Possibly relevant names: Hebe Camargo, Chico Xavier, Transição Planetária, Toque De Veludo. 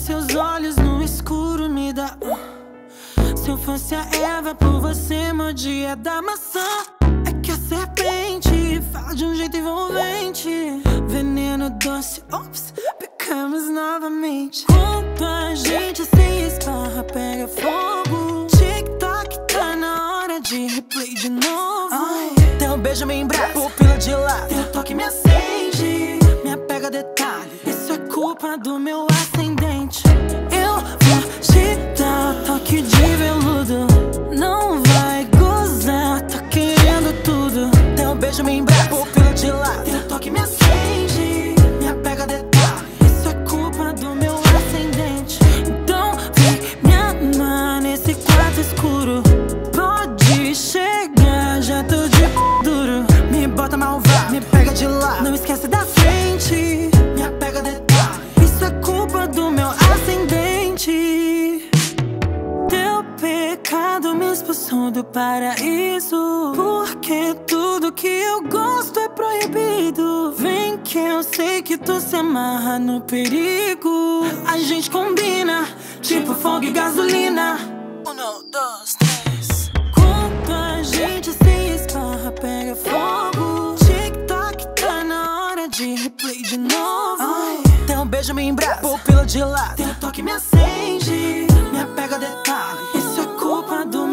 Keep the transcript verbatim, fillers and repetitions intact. seus olhos no escuro me dá. Se eu fosse a Eva, por você mordia da maçã. É que a serpente fala de um jeito envolvente, veneno doce, ops, pecamos novamente. Quanto a gente se esbarra, pega fogo. Tic-tac, tá na hora de replay de novo. Ai, teu beijo me embraça, pupila de lado, teu toque me acende, me apega detalhe. Isso é culpa do meu ascendente. Eu vou te dar toque de veludo, não vai gozar, tá querendo tudo. Teu beijo me embraça, pupila de lado, teu toque me acende, me apega detalhe. Isso é culpa do meu ascendente. Então vem me amar nesse quarto escuro. Pode chegar, já tô de p... duro. Me bota malvado, me pega de lado, não esquece da frente. Do paraíso, porque tudo que eu gosto é proibido. Vem que eu sei que tu se amarra no perigo. A gente combina, tipo fogo e gasolina. Um, dois, três. Quanto a gente se esbarra, pega fogo. Tic-tac, tá na hora de replay de novo. Ai, teu beijo me embraça, pupila de lado, teu toque me acende, me apega detalhe. Isso é culpa do meu